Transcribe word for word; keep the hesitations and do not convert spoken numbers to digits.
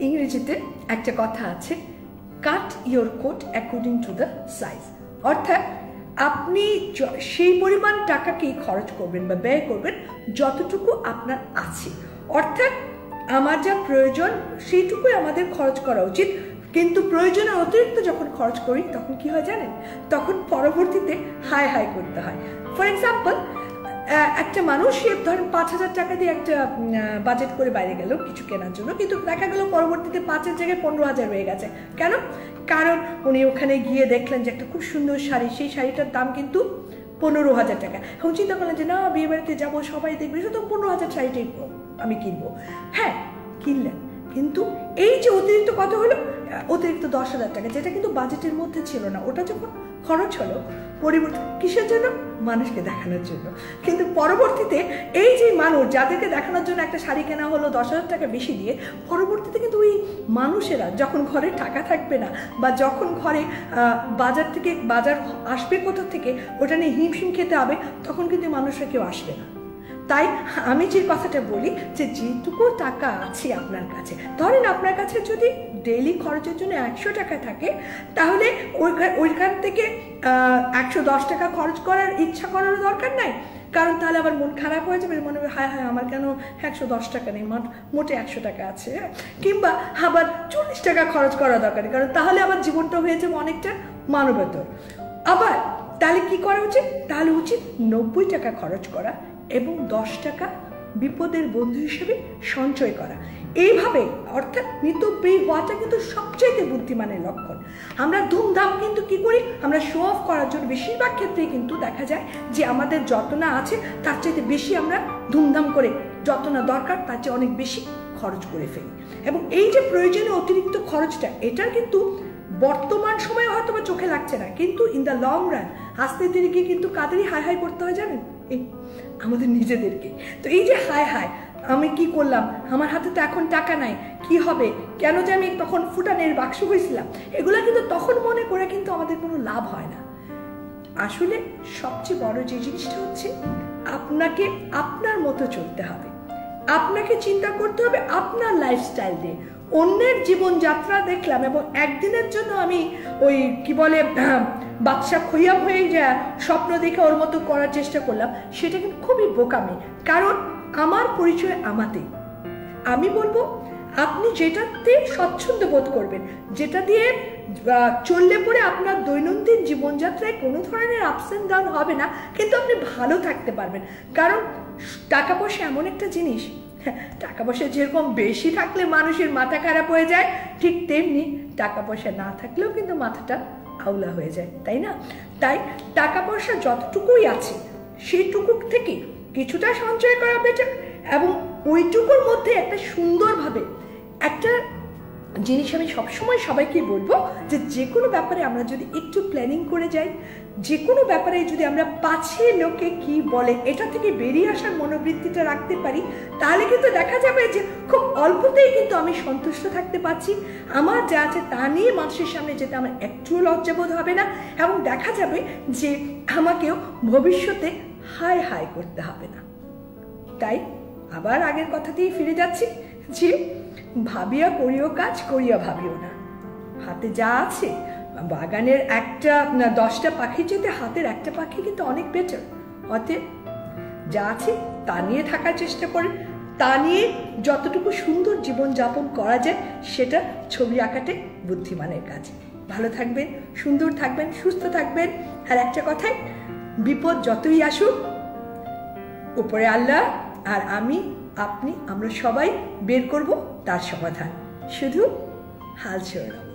इंग्रेजीते एक कथा आछे cut your coat according to the size अर्थात आपनी सेई परिमाण टाकाकेई खरच करबेन बा व्यय करबेन जतटुकू आपनार आछे अर्थात आमार जा प्रयोजन सेइटुकुई आमादेर खरच करा उचित किन्तु प्रयोजन अतिरिक्त जखन खर्च करी तखन कि हय जानेन तखन परवर्तीते हाय हाय करते हय फर एक्साम्पल एकटा मानुष धरेन पाँच हज़ार टाका दिये एकटा बाजेट करे बाइरे गेलो किछु केनार जोन्नो किन्तु देखा गेलो परवर्तीते पाँच एर जायगाय पंद्रह हज़ार हये गेछे केन कारण उनि ओखाने गिये देखलेन जे एकटा खूब सुंदर शाड़ी सेई शाड़ीटार दाम किन्तु पंद्रह हज़ार टाका एखन चिंता करलेन जे ना बिये बाड़िते जाबो सबाई देखबे शुधु पंद्रह हज़ार शाड़ीटाई आमि किनबो हाँ किनलेन किन्तु एई जे अतिरिक्त कत हलो अतिरिक्त दस हज़ार टाका जेटा किन्तु बाजेटेर मध्य छिलो ना ओटा जखन खरच हलो परिवर्तन किसेर जोन्नो मानुषके देखानोर जोन्नो किन्तु परवर्तीते एई जे मानुष जादेरके देखानोर जोन्नो एकटा शाड़ी केना हलो दस हज़ार टाका बेशी दिये परवर्तीते किन्तु ओई मानुषेरा जखन घरे टाका थाकबे ना बा जखन घरे बाजार थेके बाजार आसबे कोथा थेके ओटा निये हिमशिम खेते हबे तखन किन्तु मानुषरा केउ आसबे ना তাই আমি যে কথাটা বলি যে যেটুকু টাকা আছে আপনার কাছে ধরেন আপনার কাছে যদি ডেইলি খরচের জন্য একশো টাকা থাকে তাহলে ওইখান থেকে একশো দশ টাকা খরচ করার ইচ্ছা করার দরকার নাই কারণ তাহলে আবার মন খারাপ হয়ে যাবে মনে হবে হায় হায় আমার কেন একশো দশ টাকা নেই মোটে একশো টাকা আছে কিংবা আবার চল্লিশ টাকা খরচ করা দরকার কারণ তাহলে আমার জীবনটা হয়ে যাবে অনেকটা মানবেতর আবার তাহলে কি করা উচিত তাহলে উচিত নব্বই টাকা খরচ করা এবং দশ টাকা বিপদের বন্ধু হিসেবে সঞ্চয় করা এইভাবে অর্থাৎ মিতব্যয়ী হওয়াটা কিন্তু সবচেয়ে বুদ্ধিমানের লক্ষণ আমরা ধুমধাম কিন্তু কি করি আমরা শো অফ করার জন্য বেশিরভাগ ক্ষেত্রে কিন্তু দেখা যায় যে আমাদের যত না আছে তার চেয়ে বেশি আমরা ধুমধাম করে যত না দরকার তার চেয়ে অনেক বেশি খরচ করে ফেলি এবং এই যে প্রয়োজনীয় অতিরিক্ত খরচটা এটার কিন্তু বর্তমান সময়ে হয়তো চোখে লাগছে না কিন্তু ইন দ্য লং রান আস্তে ধীরে গিয়ে কিন্তু কাদেরই হাই হাই করতে হয় জানেন আমাদের নিজেদেরকে তো এই যে হাই হাই আমি কি করলাম আমার হাতে তো এখন টাকা নাই কি হবে কেন যে আমি তখন ফুটানের বাক্স হয়েছিলাম এগুলা কিন্তু তখন মনে করে কিন্তু আমাদের কোনো লাভ হয় না আসলে সবচেয়ে বড় যে জিনিসটা হচ্ছে আপনাকে আপনার মতো চলতে হবে আপনাকে চিন্তা করতে হবে আপনার লাইফস্টাইল দিয়ে অন্যের জীবনযাত্রা দেখলাম এবং একদিনের জন্য আমি ওই কি বলে বাদশা খৈয়াম হয়ে যা স্বপ্ন দেখে ওর মতো করার চেষ্টা করলাম সেটা কিন্তু খুবই বোকামি কারণ আমার পরিচয় আমাতেই আমি বলবো আপনি যেটাতে স্বচ্ছন্দ বোধ করবেন যেটা দিয়ে চললে পরে আপনার দৈনন্দিন জীবনযাত্রায় কোনো ধরনের আপস অ্যান্ড ডাউন হবে না কিন্তু আপনি ভালো থাকতে পারবেন কারণ টাকা পয়সা এমন একটা জিনিস টাকা পয়সা যেরকম বেশি থাকলে মানুষের মাথা খারাপ হয়ে যায় ঠিক তেমনি টাকা পয়সা না থাকলেও কিন্তু মাথাটা আউলা হয়ে যায় তাই না তাই টাকা পয়সা যতটুকুই আছে সেইটুকু থেকে কিছুটা সঞ্চয় করা বেটার এবং ওইটুকুর মধ্যে একটা সুন্দরভাবে একটা জিনিস আমি সবসময় সবাইকে বলবো যে যে কোনো ব্যাপারে আমরা যদি একটু প্ল্যানিং করে যাই যে কোনো ব্যাপারে যদি আমরা পাছে লোকে কি বলে এটা থেকে বেরিয়ে আসার মনোবৃত্তিটা রাখতে পারি তাহলে কিন্তু দেখা যাবে যে খুব অল্পতেই কিন্তু আমি সন্তুষ্ট থাকতে পারছি আমার যা আছে তা নিয়ে মানুষের সামনে যেতে আমার একটুও লজ্জাবোধ হবে না এবং দেখা যাবে যে আমাকেও ভবিষ্যতে হাই হাই করতে হবে না তাই আবার আগের কথাতেই ফিরে যাচ্ছি যে ভাবিয়া করিও কাজ করিয়া ভাবিও না হাতে যা আছে বাগানের একটা দশটা পাখির চেয়ে হাতের একটা পাখি কিন্তু অনেক বেটার অতএব যা আছে তা নিয়ে থাকার চেষ্টা করেন তা নিয়ে যতটুকু সুন্দর জীবনযাপন করা যায় সেটা ছবি আঁকাতে বুদ্ধিমানের কাজ ভালো থাকবেন সুন্দর থাকবেন সুস্থ থাকবেন আর একটা কথাই বিপদ যতই আসুক উপরে আল্লাহ আর আমি আপনি আমরা সবাই বের করব তার সমাধান শুধু হাল ছেড়ে না